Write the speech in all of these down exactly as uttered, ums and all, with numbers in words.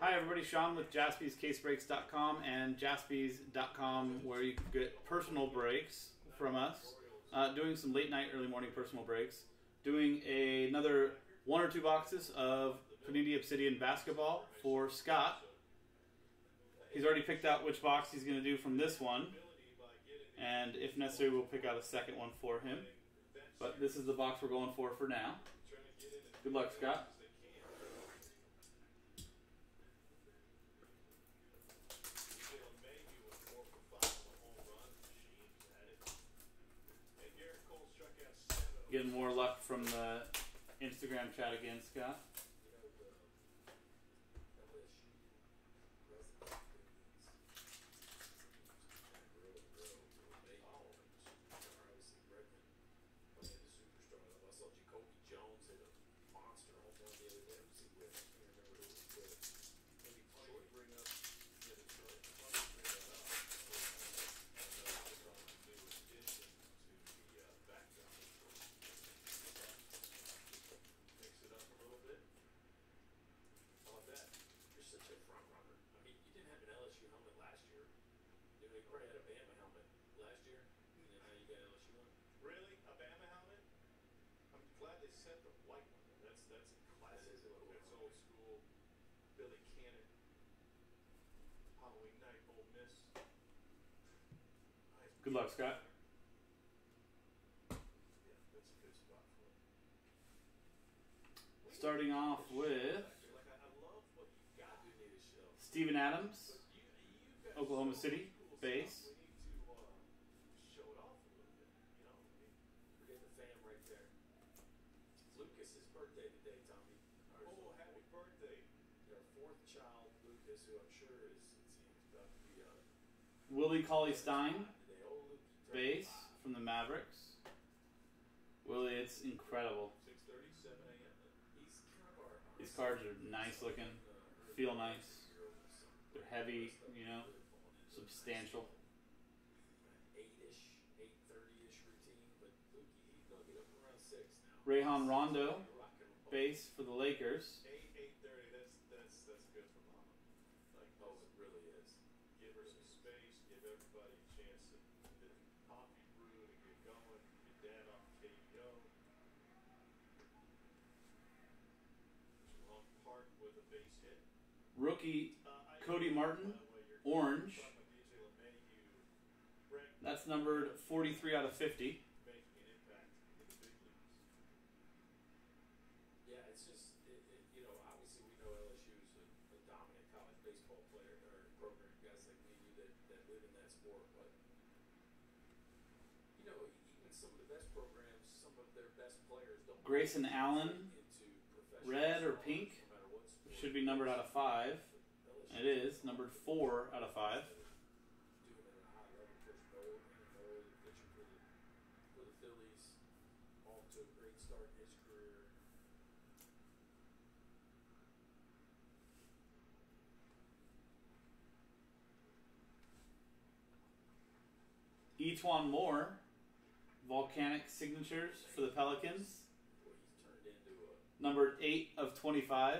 Hi everybody, Sean with Jaspys Case Breaks dot com and Jaspys dot com, where you can get personal breaks from us. Uh, doing some late night, early morning personal breaks. Doing a, another one or two boxes of Panini Obsidian Basketball for Scott. He's already picked out which box he's going to do from this one. And if necessary, we'll pick out a second one for him. But this is the box we're going for for now. Good luck, Scott. Getting more luck from the Instagram chat again, Scott. Good luck, Scott. Starting off with Steven Adams, Oklahoma City base. Willie Cauley-Stein, base from the Mavericks. Willie, it's incredible. These cards are nice looking, feel nice. They're heavy, you know, substantial. Rayhan Rondo, base for the Lakers. Rookie Cody Martin, orange. That's numbered forty-three out of fifty. Yeah, it's just, it, it, you know, obviously we know L S U's a, a dominant college baseball player or program, guys like me that, that live in that sport. But, you know, even some of the best programs, some of their best players don't. Grayson Allen, red or pink? Should be numbered out of five. It is numbered four out of five. Twan Moore, volcanic signatures for the Pelicans. Numbered eight of twenty-five.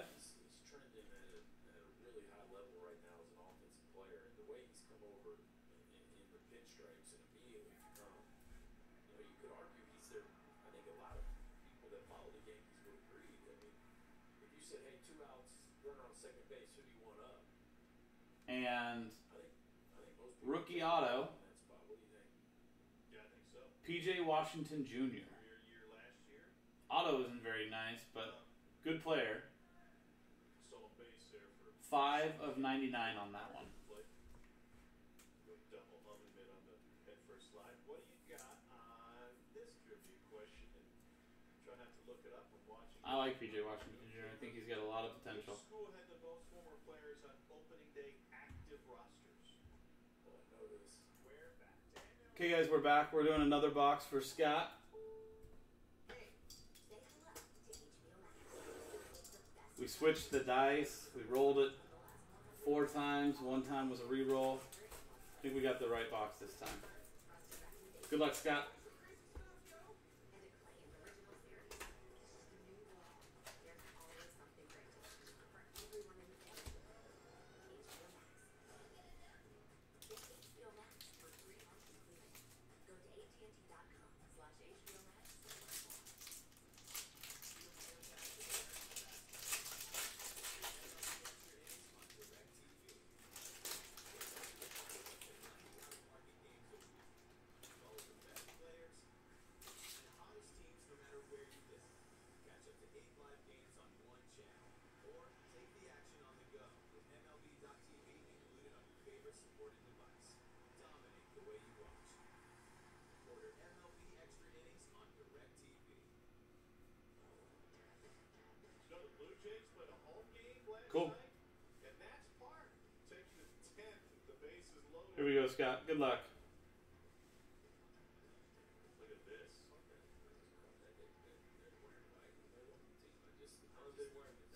And rookie auto, P J Washington Junior Auto isn't very nice, but good player. five of ninety-nine on that one. I like P J Washington Junior I think he's got a lot of potential. School had the most former players on opening day active rosters. Okay, guys, we're back. We're doing another box for Scott. We switched the dice. We rolled it four times. One time was a re-roll. I think we got the right box this time. Good luck, Scott. your supporting device. Dominate the way you watch. Order M L B Extra Innings on DirecTV. So the Blue Jays played a home game last cool. night, and that's part. Take the tenth, the base is loaded. Here we go, Scott. Good luck.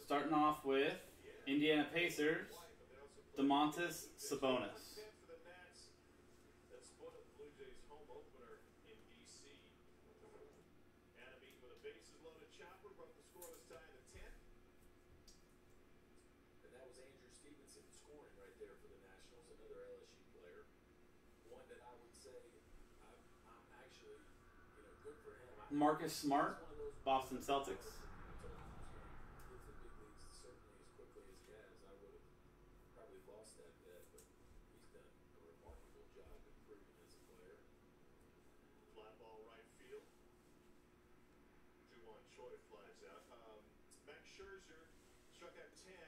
Starting off with Indiana Pacers, DeMontis Savonis. Marcus Smart, Boston Celtics.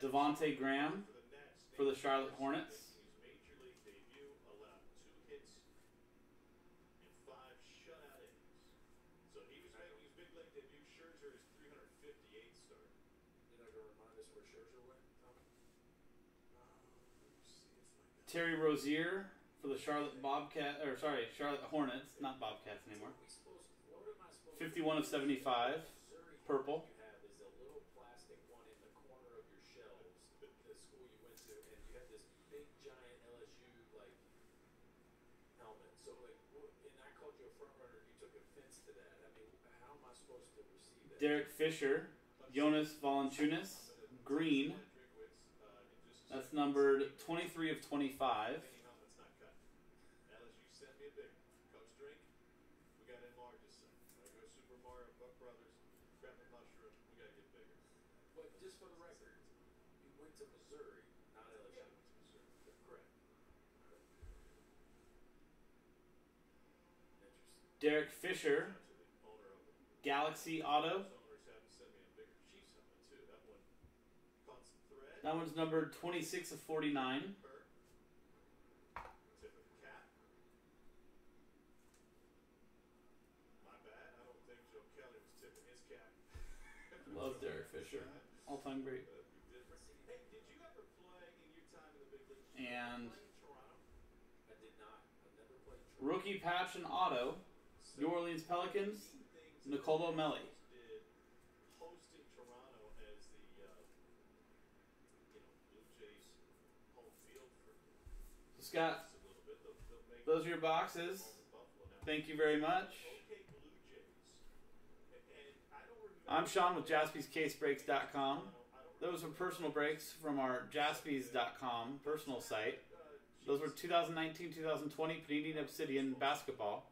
Devonte Graham for the Charlotte Hornets. Terry Rozier for the Charlotte Bobcats, or sorry, Charlotte Hornets, not Bobcats anymore. Fifty-one of seventy-five, purple. Derek Fisher, Jonas Voluntunis Green. That's numbered twenty-three of twenty-five. Derek Fisher, Galaxy Auto. That one's numbered twenty-six of forty-nine. Love Derek Fisher, all-time great. And rookie patch and auto, New Orleans Pelicans, Nicolo Melli. Scott, those are your boxes. Thank you very much. I'm Sean with Jaspys Case Breaks dot com. Those were personal breaks from our Jaspys dot com personal site. Those were two thousand nineteen, two thousand twenty Panini Obsidian Basketball.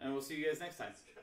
And we'll see you guys next time.